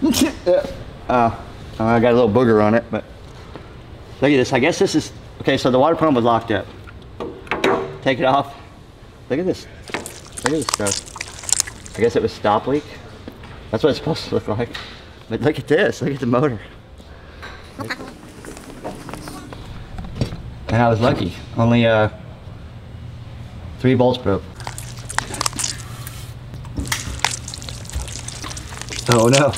I got a little booger on it, but look at this. I guess this is, okay, so the water pump was locked up. Take it off. Look at this. Look at this stuff. I guess it was stop leak. That's what it's supposed to look like. But look at this. Look at the motor. And I was lucky. Only 3 bolts broke. Oh no.